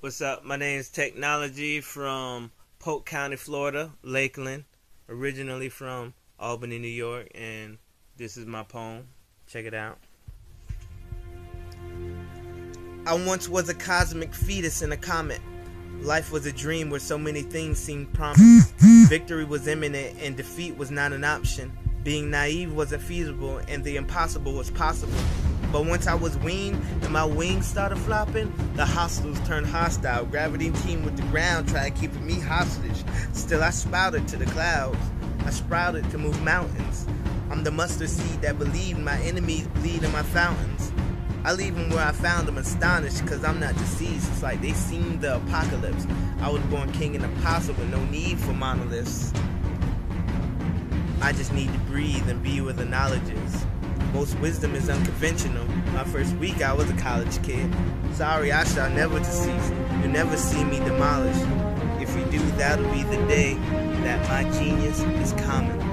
What's up? My name is Technology from Polk County, Florida, Lakeland, originally from Albany, New York, and this is my poem. Check it out. I once was a cosmic fetus in a comet. Life was a dream where so many things seemed promised. Victory was imminent and defeat was not an option. Being naive wasn't feasible and the impossible was possible. But once I was weaned and my wings started flopping, the hostiles turned hostile. Gravity teamed with the ground, tried keeping me hostage. Still I spouted to the clouds. I sprouted to move mountains. I'm the mustard seed that believed my enemies bleed in my fountains. I leave them where I found them, astonished, cause I'm not deceased. It's like they seen the apocalypse. I was born king and apostle with no need for monoliths. I just need to breathe and be where the knowledge is. Most wisdom is unconventional. My first week I was a college kid. Sorry, I shall never decease. You'll never see me demolished. If you do, that'll be the day that my genius is common.